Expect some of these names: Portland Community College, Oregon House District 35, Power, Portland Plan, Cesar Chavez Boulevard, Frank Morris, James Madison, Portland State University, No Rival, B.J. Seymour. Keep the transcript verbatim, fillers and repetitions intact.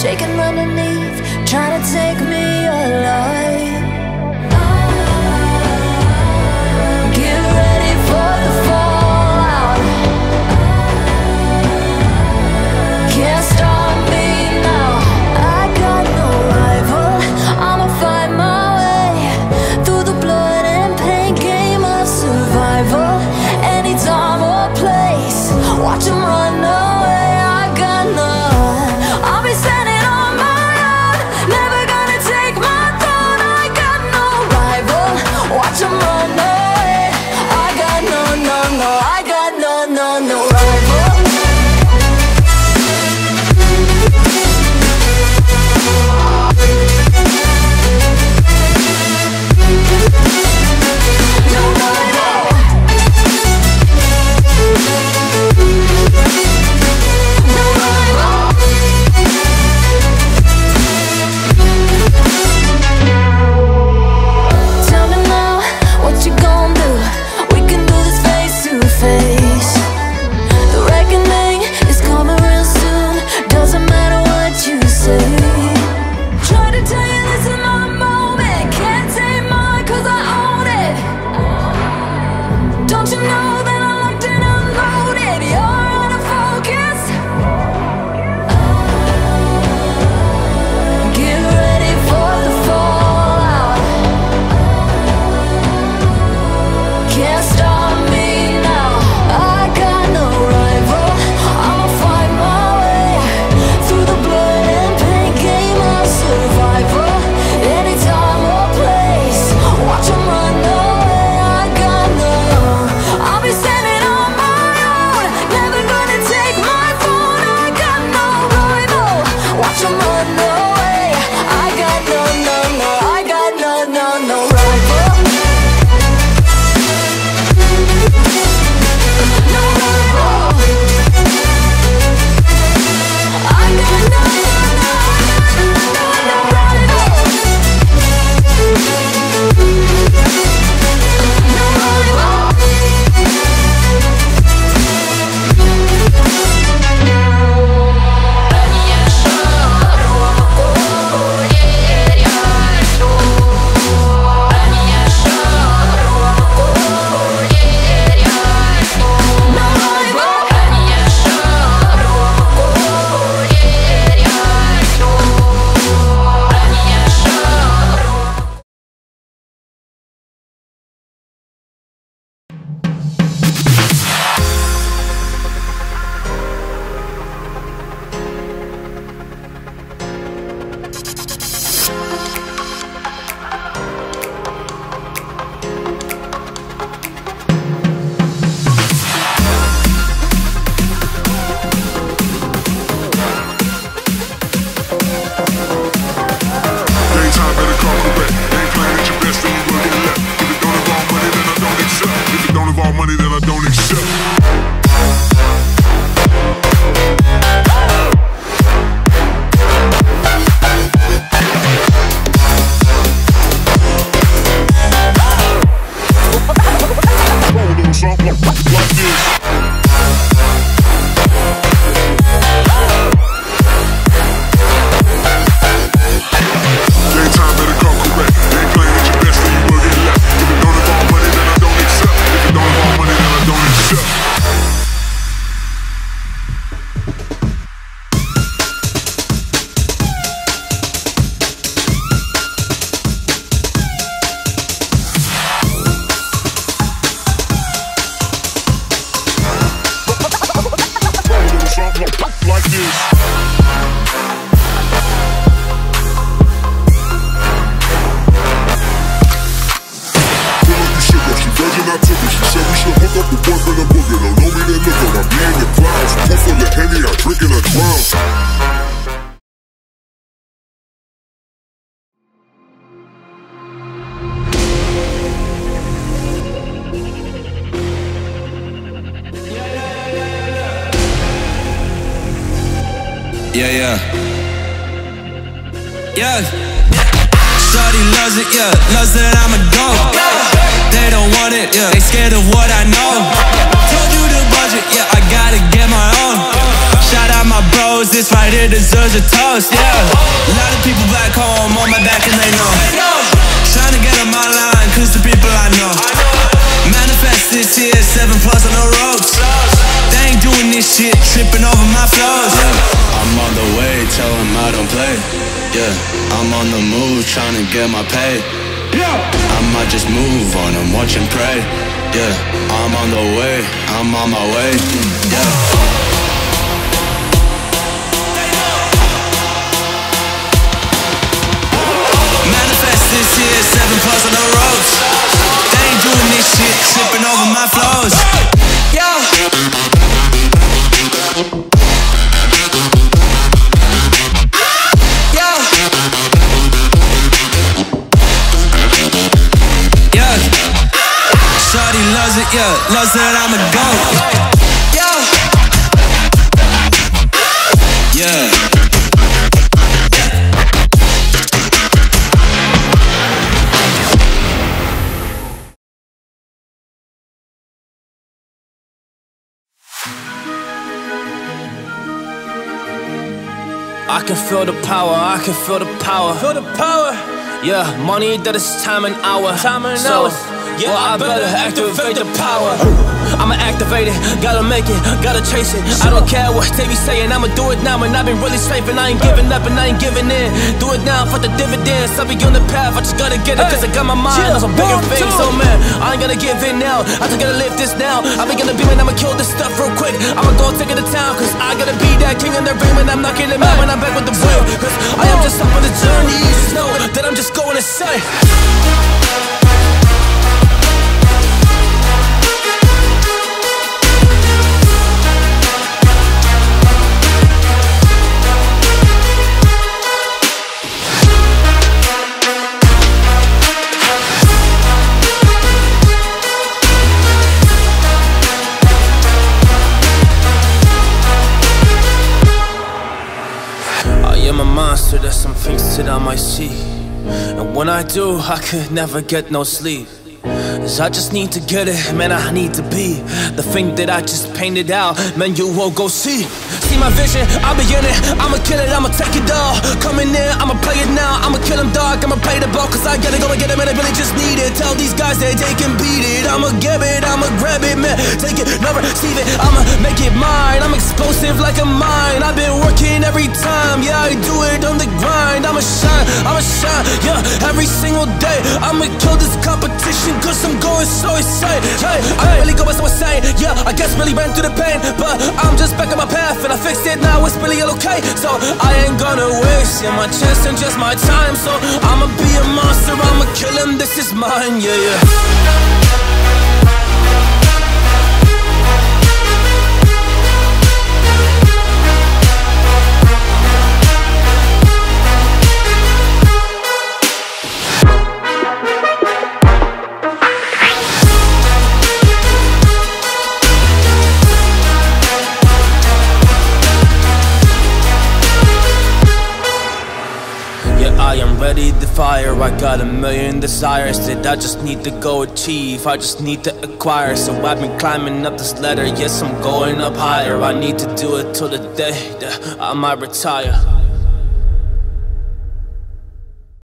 shaking underneath, trying to take me alive. Get ready for the fallout. Can't stop me now. I got no rival. I'ma find my way through the blood and pain, game of survival. Any time or place, watch 'em run away. I got no. I'll be standing. Yeah, yeah, yeah. Shorty loves it, yeah, loves that I'm a go. They don't want it, yeah, they scared of what I know. Told you the budget, yeah, I gotta get my own. Shout out my bros, this right here. deserves a toast, yeah. A lot of people back home on my back and they know. Trying to get on my line, cause the people I know. Manifest this year, seven plus on the ropes. They ain't doing this shit, tripping over my flows, yeah. I'm on the way, tell them I don't play. Yeah, I'm on the move, trying to get my pay. I might just move on and watch and pray. Yeah, I'm on the way, I'm on my way, yeah. This year, seven plus on the ropes. They ain't doing this shit, tripping over my flows. Yo. Yo. Yo. Shawty loves it, yeah, loves that I'm a goat. Yo. Yeah. I can feel the power, I can feel the power. Feel the power. Yeah, money that is time and hour. Time and so, hours. Yeah, well, I, I better, better activate, activate the power. I'ma activate it, gotta make it, gotta chase it. I don't care what they be saying, I'ma do it now. And I've been really saving, I ain't giving up and I ain't giving in. Do it now for the dividends, I'll be on the path. I just gotta get it, cause I got my mind on some bigger things. So man, I ain't gonna give in now, I just gotta live this now. I've been gonna be, man, I'ma kill this stuff real quick. I'ma go take it to town, cause I gotta be that king in the ring. And I'm not getting mad when I'm back with the real, cause I am just up on the journey. You just know that I'm just going insane. There's some things that I might see, and when I do, I could never get no sleep. Cause I just need to get it, man, I need to be the thing that I just painted out, man, you won't go see. See my vision, I'll be in it, I'ma kill it, I'ma take it all. Coming in, I'ma play it now, I'ma kill him dog, I'ma play the ball. Cause I gotta go and get it, man, I really just need it. Tell these guys that they can beat it, I'ma give it, I'ma grab it, man, take it, never receive it. I'ma make it mine, I'm explosive like a mine. I've been working every time, yeah, I do it on the grind. I'ma shine, I'ma shine, yeah, every single day. I'ma kill this competition, cause I'm going so insane. Hey, I'm really going so insane. Yeah, I guess really ran through the pain, but I'm just back on my path and I fixed it now. It's really all okay. So I ain't gonna waste yeah, my chance and just my time. So I'ma be a monster. I'ma kill him. This is mine. Yeah, yeah. The fire, I got a million desires that I just need to go achieve. I just need to acquire, so I've been climbing up this ladder. Yes, I'm going up higher. I need to do it till the day that I might retire.